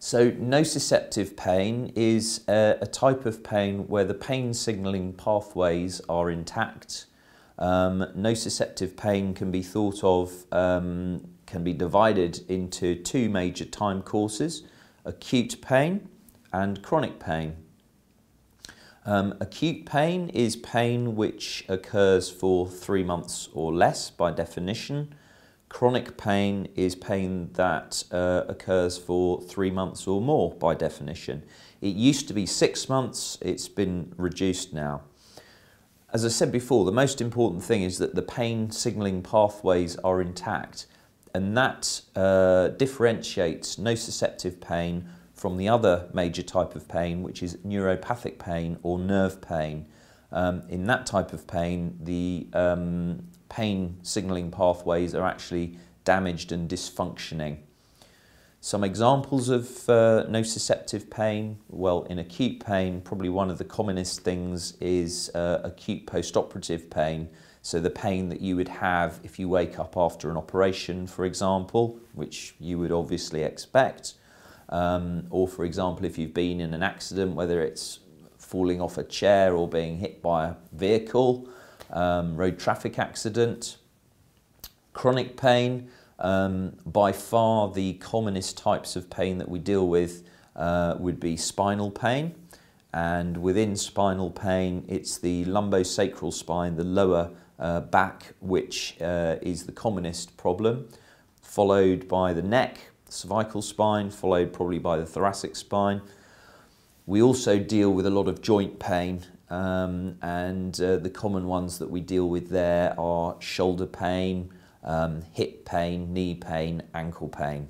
So nociceptive pain is a type of pain where the pain signalling pathways are intact. Nociceptive pain can be thought of, can be divided into two major time courses, acute pain and chronic pain. Acute pain is pain which occurs for 3 months or less by definition. Chronic pain is pain that occurs for 3 months or more by definition. It used to be 6 months, it's been reduced now. As I said before, the most important thing is that the pain signalling pathways are intact, and that differentiates nociceptive pain from the other major type of pain, which is neuropathic pain or nerve pain. In that type of pain, the pain signalling pathways are actually damaged and dysfunctioning. Some examples of nociceptive pain, well, in acute pain, probably one of the commonest things is acute post-operative pain. So the pain that you would have if you wake up after an operation, for example, which you would obviously expect. Or for example, if you've been in an accident, whether it's falling off a chair or being hit by a vehicle, road traffic accident. Chronic pain, by far the commonest types of pain that we deal with would be spinal pain, and within spinal pain it's the lumbosacral spine, the lower back, which is the commonest problem, followed by the neck, cervical spine, followed probably by the thoracic spine. We also deal with a lot of joint pain, and the common ones that we deal with there are shoulder pain, hip pain, knee pain, ankle pain.